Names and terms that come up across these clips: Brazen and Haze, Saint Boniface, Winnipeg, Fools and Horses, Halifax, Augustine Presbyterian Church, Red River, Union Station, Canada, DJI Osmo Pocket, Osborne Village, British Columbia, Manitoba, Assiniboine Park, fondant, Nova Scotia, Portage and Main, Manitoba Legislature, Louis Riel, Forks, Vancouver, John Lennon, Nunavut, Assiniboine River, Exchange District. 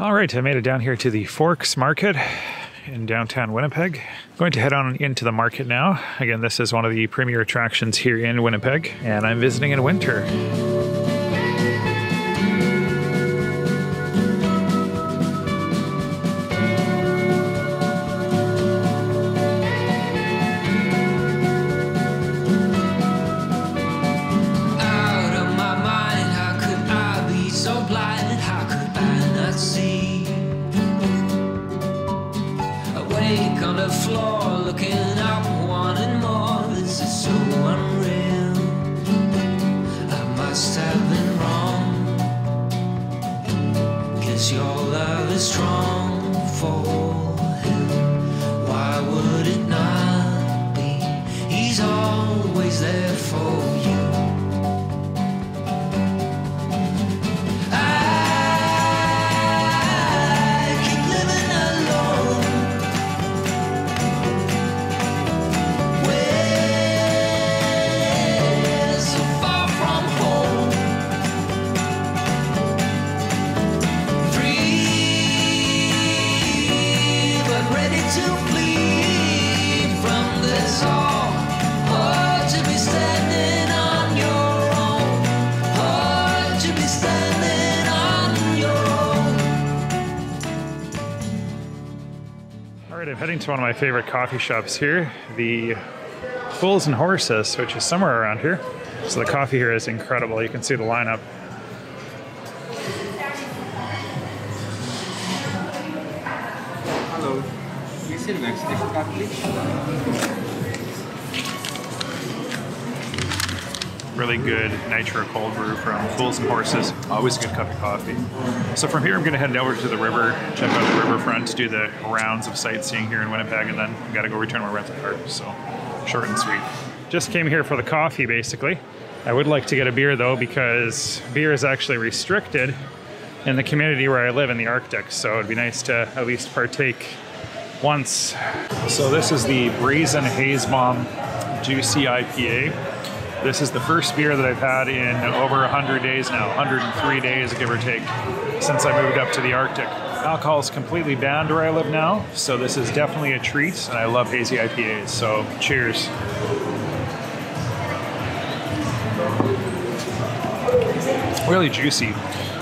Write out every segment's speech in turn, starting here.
All right, I made it down here to the Forks Market in downtown Winnipeg. Going to head on into the market now. Again, this is one of the premier attractions here in Winnipeg, and I'm visiting in winter. Heading to one of my favorite coffee shops here, the Fools and Horses, which is somewhere around here. So the coffee here is incredible. You can see the lineup. Hello. Can you see the next coffee, please? Really good nitro cold brew from Fools and Horses. Always a good cup of coffee. So from here, I'm going to head over to the river, check out the riverfront, do the rounds of sightseeing here in Winnipeg, and then I've got to go return my rental car. So short and sweet. Just came here for the coffee, basically. I would like to get a beer, though, because beer is actually restricted in the community where I live in the Arctic. So it'd be nice to at least partake once. So this is the Brazen and Haze Bomb Juicy IPA. This is the first beer that I've had in over 100 days now, 103 days, give or take, since I moved up to the Arctic. Alcohol is completely banned where I live now, so this is definitely a treat, and I love hazy IPAs, so cheers. Really juicy,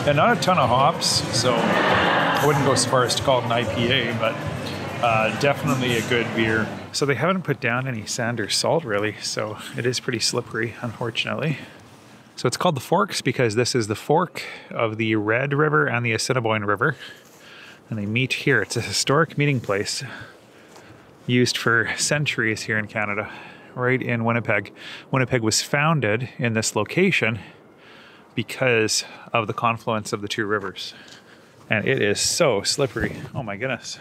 and not a ton of hops, so I wouldn't go so far as to call it an IPA, but definitely a good beer. So they haven't put down any sand or salt really, so it is pretty slippery, unfortunately. So it's called the Forks because this is the fork of the Red River and the Assiniboine River, and they meet here. It's a historic meeting place used for centuries here in Canada, right in Winnipeg. Winnipeg was founded in this location because of the confluence of the two rivers. And it is so slippery. Oh my goodness.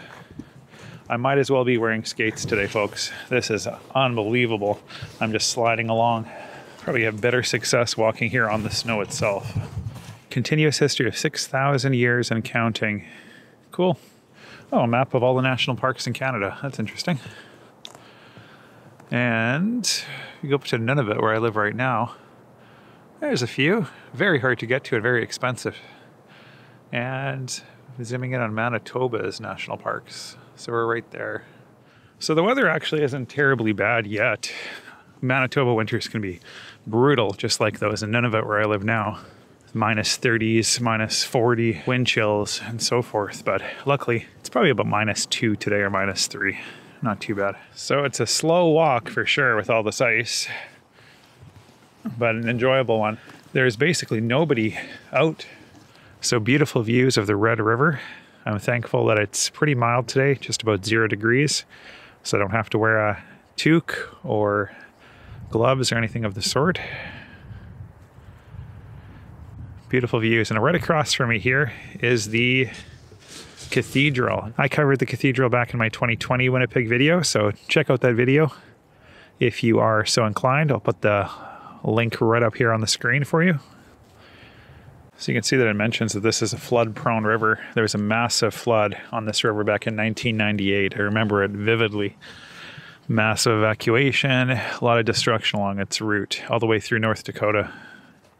I might as well be wearing skates today, folks. This is unbelievable. I'm just sliding along. Probably have better success walking here on the snow itself. Continuous history of 6,000 years and counting. Cool. Oh, a map of all the national parks in Canada. That's interesting. And you go up to Nunavut, where I live right now. There's a few. Very hard to get to and very expensive. And zooming in on Manitoba's national parks. So we're right there. So the weather actually isn't terribly bad yet. Manitoba winters can be brutal, just like those in Nunavut where I live now. Minus 30s, minus 40, wind chills, and so forth. But luckily, it's probably about -2 today or -3. Not too bad. So it's a slow walk for sure with all this ice, but an enjoyable one. There's basically nobody out. So beautiful views of the Red River. I'm thankful that it's pretty mild today, just about 0 degrees. So I don't have to wear a toque or gloves or anything of the sort. Beautiful views. And right across from me here is the cathedral. I covered the cathedral back in my 2020 Winnipeg video, so check out that video if you are so inclined. I'll put the link right up here on the screen for you. So you can see that it mentions that this is a flood-prone river. There was a massive flood on this river back in 1998. I remember it vividly. Massive evacuation, a lot of destruction along its route, all the way through North Dakota.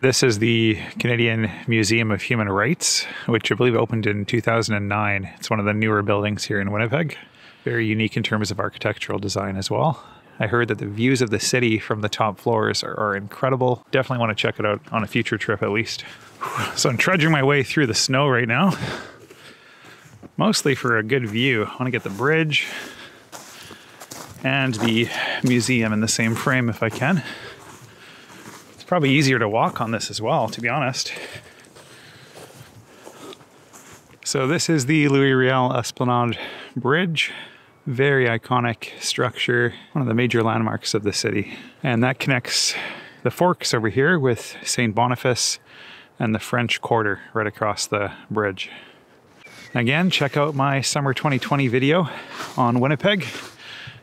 This is the Canadian Museum of Human Rights, which I believe opened in 2009. It's one of the newer buildings here in Winnipeg. Very unique in terms of architectural design as well. I heard that the views of the city from the top floors are incredible. Definitely want to check it out on a future trip at least. So I'm trudging my way through the snow right now, mostly for a good view. I want to get the bridge and the museum in the same frame if I can. It's probably easier to walk on this as well, to be honest. So this is the Louis Riel Esplanade Bridge. Very iconic structure, one of the major landmarks of the city. And that connects the Forks over here with Saint Boniface and the French Quarter right across the bridge. Again, check out my summer 2020 video on Winnipeg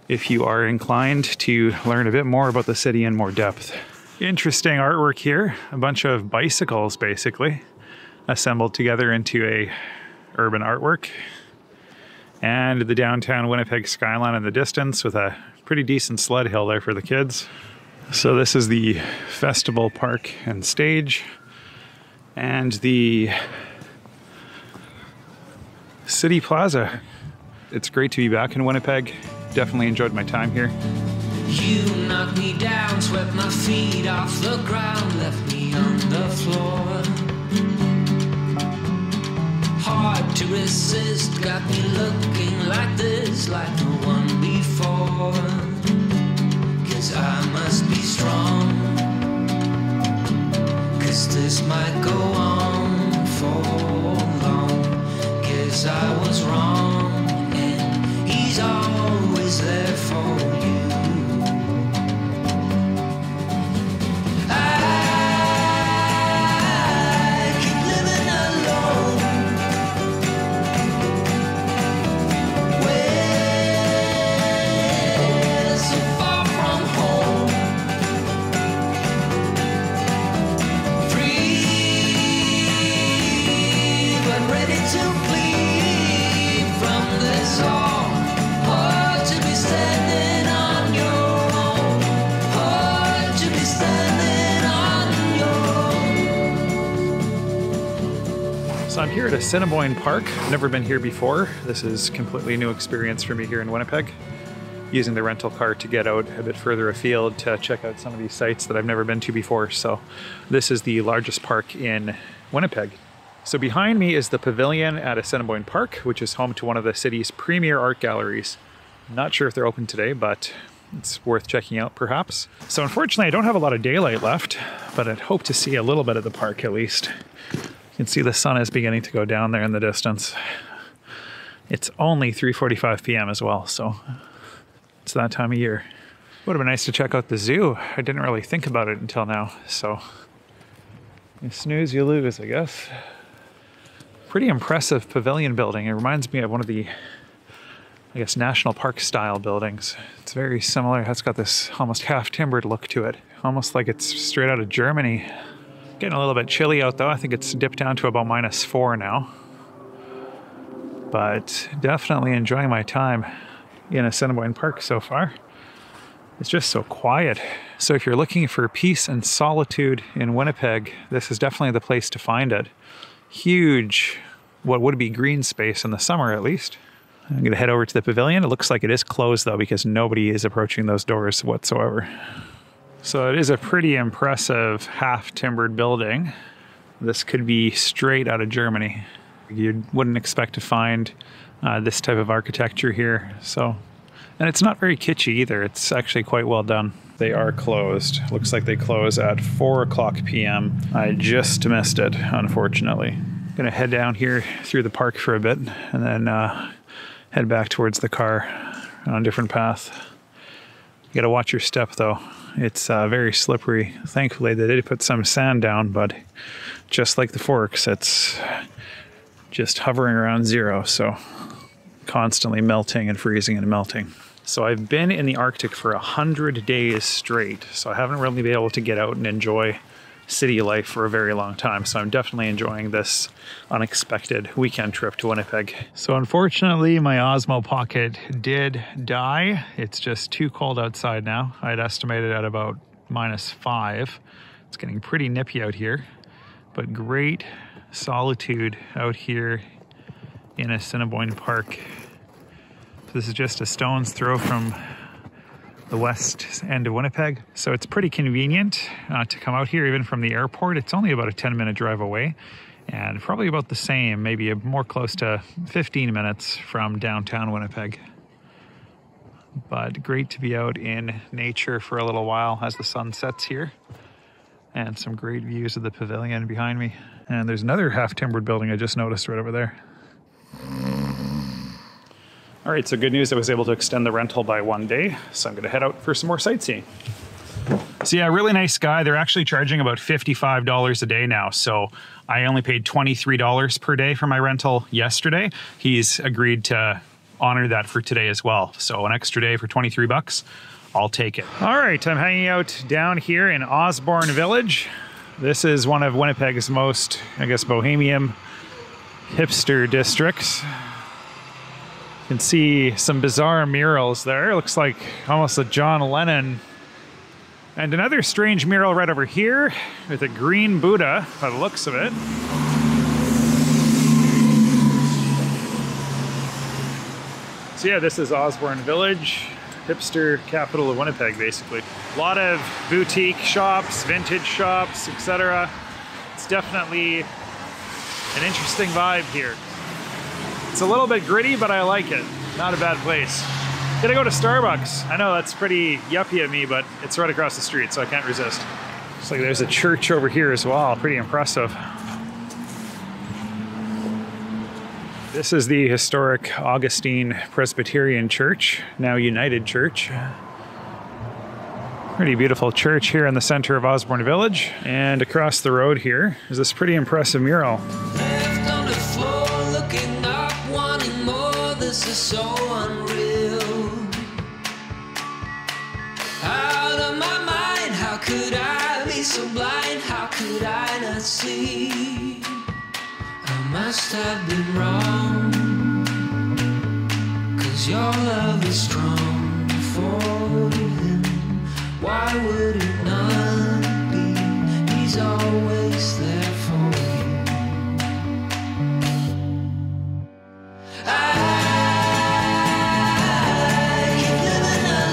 if you are inclined to learn a bit more about the city in more depth. Interesting artwork here, a bunch of bicycles basically assembled together into a urban artwork. And the downtown Winnipeg skyline in the distance with a pretty decent sled hill there for the kids. So this is the festival park and stage and the city plaza. It's great to be back in Winnipeg. Definitely enjoyed my time here. You knocked me down, swept my feet off the ground, left me on the floor. Hard to resist, got me looking like this, like the one before. 'Cause I must be strong, 'cause this might go on for long. 'Cause I was wrong, and he's always there for you. So I'm here at Assiniboine Park. Never been here before. This is completely new experience for me here in Winnipeg. Using the rental car to get out a bit further afield to check out some of these sites that I've never been to before. So this is the largest park in Winnipeg. So behind me is the pavilion at Assiniboine Park, which is home to one of the city's premier art galleries. I'm not sure if they're open today, but it's worth checking out perhaps. So unfortunately I don't have a lot of daylight left, but I'd hope to see a little bit of the park at least. You can see the sun is beginning to go down there in the distance. It's only 3:45 p.m. as well, so it's that time of year. Would have been nice to check out the zoo. I didn't really think about it until now, so you snooze, you lose, I guess. Pretty impressive pavilion building. It reminds me of one of the, I guess, national park style buildings. It's very similar. It's got this almost half-timbered look to it, almost like it's straight out of Germany. Getting a little bit chilly out though. I think it's dipped down to about -4 now. But definitely enjoying my time in Assiniboine Park so far. It's just so quiet. So if you're looking for peace and solitude in Winnipeg, this is definitely the place to find it. Huge, what would be green space in the summer at least. I'm going to head over to the pavilion. It looks like it is closed though because nobody is approaching those doors whatsoever. So it is a pretty impressive half-timbered building. This could be straight out of Germany. You wouldn't expect to find this type of architecture here. So, and it's not very kitschy either. It's actually quite well done. They are closed. Looks like they close at 4:00 p.m. I just missed it, unfortunately. I'm gonna head down here through the park for a bit and then head back towards the car on a different path. You gotta watch your step though. It's very slippery. Thankfully, they did put some sand down, but just like the Forks, it's just hovering around zero, so constantly melting and freezing and melting. So I've been in the Arctic for 100 days straight, so I haven't really been able to get out and enjoy city life for a very long time, so I'm definitely enjoying this unexpected weekend trip to Winnipeg. So unfortunately my Osmo Pocket did die. It's just too cold outside now. I'd estimated at about -5. It's getting pretty nippy out here, but great solitude out here in Assiniboine Park. So this is just a stone's throw from the west end of Winnipeg. So it's pretty convenient to come out here even from the airport. It's only about a 10-minute drive away, and probably about the same, maybe more close to 15 minutes from downtown Winnipeg. But great to be out in nature for a little while as the sun sets here. And some great views of the pavilion behind me. And there's another half-timbered building I just noticed right over there. All right, so good news, I was able to extend the rental by 1 day, so I'm gonna head out for some more sightseeing. So yeah, really nice guy. They're actually charging about $55 a day now, so I only paid $23 per day for my rental yesterday. He's agreed to honor that for today as well. So an extra day for 23 bucks. I'll take it. All right, I'm hanging out down here in Osborne Village. This is one of Winnipeg's most, I guess, bohemian hipster districts. You can see some bizarre murals there. It looks like almost a John Lennon. And another strange mural right over here with a green Buddha by the looks of it. So yeah, this is Osborne Village. Hipster capital of Winnipeg, basically. A lot of boutique shops, vintage shops, etc. It's definitely an interesting vibe here. It's a little bit gritty, but I like it. Not a bad place. Gonna go to Starbucks. I know that's pretty yuppie of me, but it's right across the street, so I can't resist. Looks like there's a church over here as well. Pretty impressive. This is the historic Augustine Presbyterian Church, now United Church. Pretty beautiful church here in the center of Osborne Village. And across the road here is this pretty impressive mural. Left on the floor, looking up, wanting more. This is so unreal. Out of my mind, how could I be so blind? How could I not see? Must have been wrong, 'cause your love is strong for him. Why would it not be? He's always there for you. I keep living alone.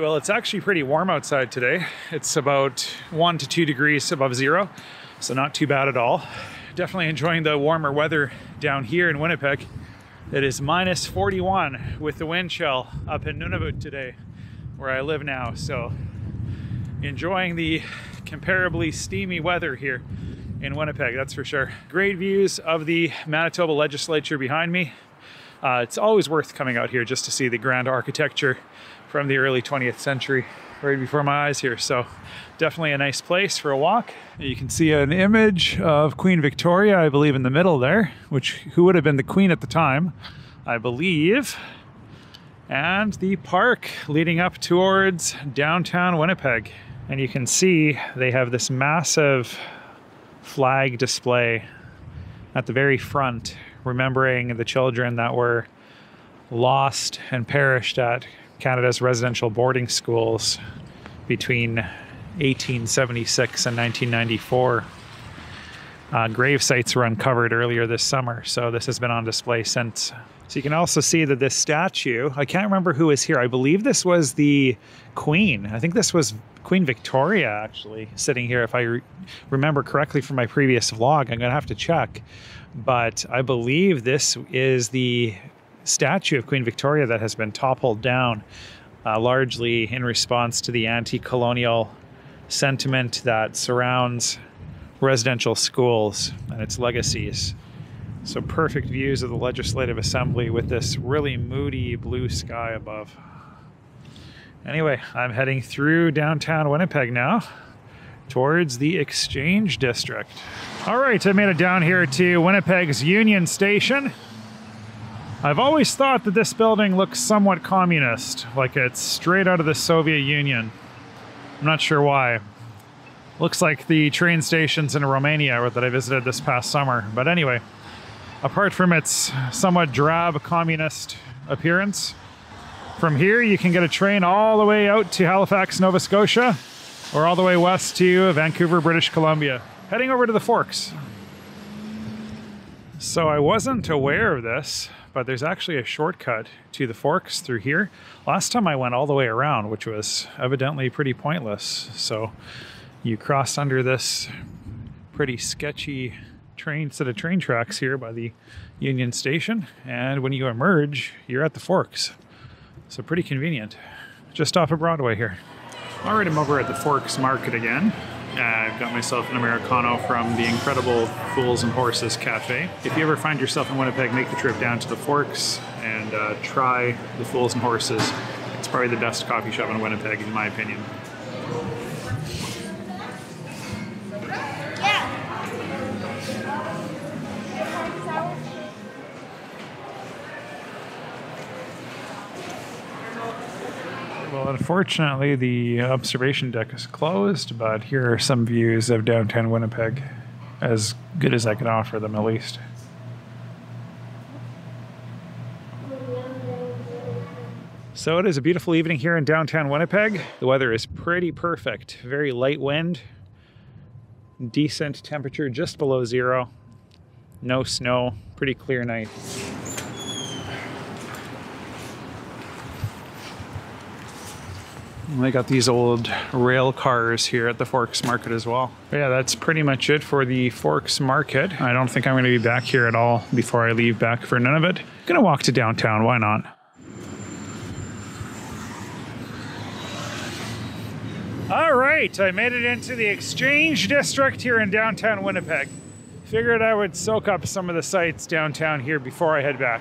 Well, it's actually pretty warm outside today. It's about 1 to 2 degrees above zero, so not too bad at all. Definitely enjoying the warmer weather down here in Winnipeg. It is minus 41 with the wind chill up in Nunavut today, where I live now, so enjoying the comparably steamy weather here in Winnipeg, that's for sure. Great views of the Manitoba Legislature behind me. It's always worth coming out here just to see the grand architecture from the early 20th century right before my eyes here. So definitely a nice place for a walk. You can see an image of Queen Victoria, I believe, in the middle there, who would have been the queen at the time, I believe. And the park leading up towards downtown Winnipeg. And you can see they have this massive flag display at the very front, remembering the children that were lost and perished at Canada's residential boarding schools between 1876 and 1994. grave sites were uncovered earlier this summer, so this has been on display since. So you can also see that this statue, I can't remember who was here. I believe this was the Queen. I think this was Queen Victoria, actually, sitting here. If I remember correctly from my previous vlog, I'm going to have to check. But I believe this is the statue of Queen Victoria that has been toppled down, largely in response to the anti-colonial sentiment that surrounds residential schools and its legacies. So perfect views of the Legislative Assembly with this really moody blue sky above. Anyway, I'm heading through downtown Winnipeg now towards the Exchange District. All right, I made it down here to Winnipeg's Union Station. I've always thought that this building looks somewhat communist, like it's straight out of the Soviet Union. I'm not sure why. Looks like the train stations in Romania that I visited this past summer, but anyway. Apart from its somewhat drab communist appearance, from here you can get a train all the way out to Halifax, Nova Scotia, or all the way west to Vancouver, British Columbia, heading over to the Forks. So I wasn't aware of this, but there's actually a shortcut to the Forks through here. Last time I went all the way around, which was evidently pretty pointless. So you cross under this pretty sketchy set of train tracks here by the Union Station, and when you emerge you're at the Forks, so pretty convenient, just off of Broadway here. All right, I'm over at the Forks Market again. I've got myself an Americano from the incredible Fools and Horses Cafe. If you ever find yourself in Winnipeg, make the trip down to the Forks and try the Fools and Horses. It's probably the best coffee shop in Winnipeg, in my opinion. Well, unfortunately, the observation deck is closed, but here are some views of downtown Winnipeg, as good as I can offer them at least. So it is a beautiful evening here in downtown Winnipeg. The weather is pretty perfect, very light wind, decent temperature just below zero, no snow, pretty clear night. They got these old rail cars here at the Forks Market as well. But yeah, that's pretty much it for the Forks Market. I don't think I'm going to be back here at all before I leave back for Nunavut. I'm going to walk to downtown, why not? All right, I made it into the Exchange District here in downtown Winnipeg. Figured I would soak up some of the sights downtown here before I head back.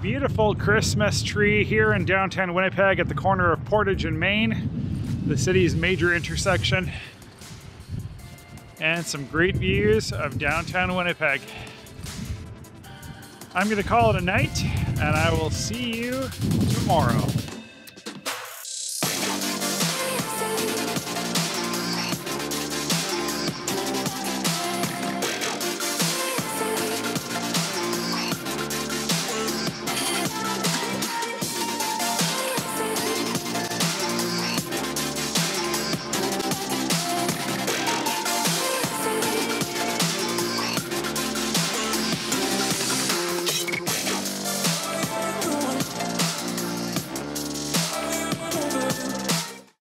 Beautiful Christmas tree here in downtown Winnipeg at the corner of Portage and Main, the city's major intersection, and some great views of downtown Winnipeg. I'm going to call it a night, and I will see you tomorrow.